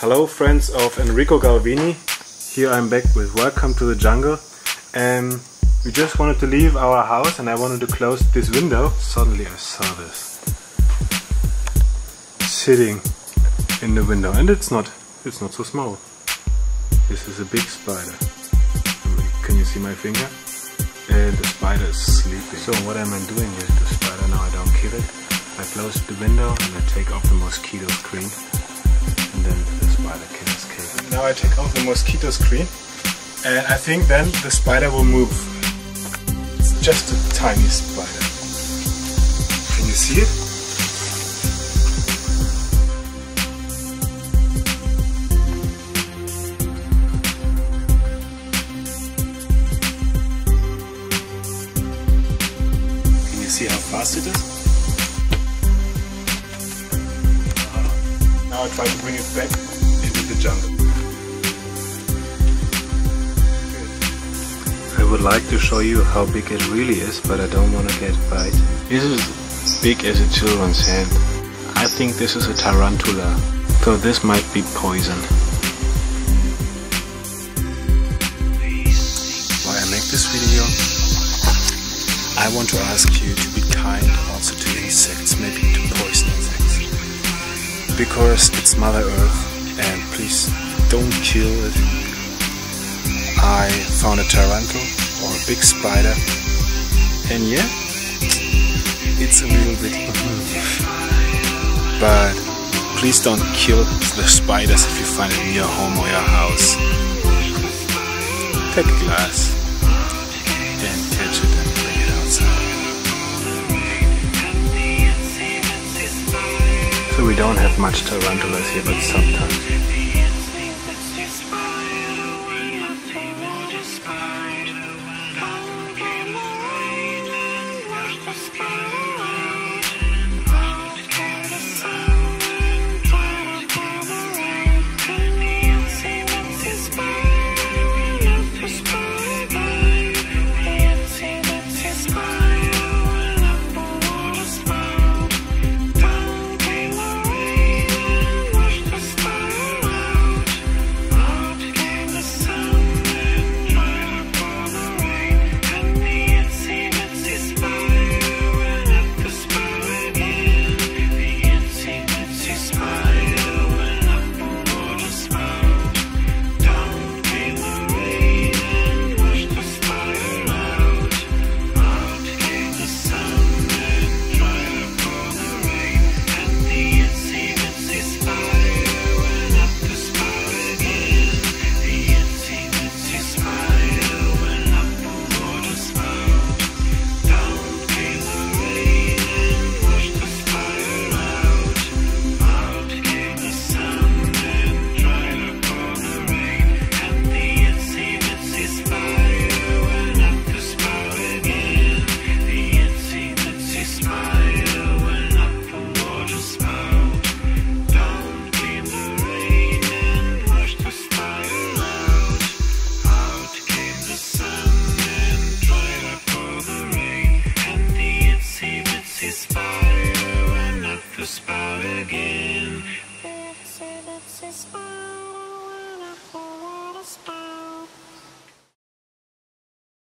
Hello friends of Enrico Galvini, here I'm back with Welcome to the Jungle. We just wanted to leave our house and I wanted to close this window. Suddenly I saw this sitting in the window, and it's not so small. This is a big spider. Can you see my finger? The spider is sleeping. So what am I doing with the spider now? I don't kill it. I close the window and I take off the mosquito screen, and then the spider can escape. Now I take off the mosquito screen, and I think then the spider will move. It's just a tiny spider. Can you see it? Can you see how fast it is? Now I try to bring it back into the jungle. I would like to show you how big it really is, but I don't want to get bit. This is as big as a children's hand. I think this is a tarantula, so this might be poison. While I make this video, I want to ask you to be kind also to insects, maybe to poison insects, because it's Mother Earth, and please don't kill it. I found a tarantul or a big spider, and yeah, it's a little bit but please don't kill the spiders if you find it in your home or your house. Take a glass and catch it and bring it outside. We don't have much tarantulas here, but sometimes.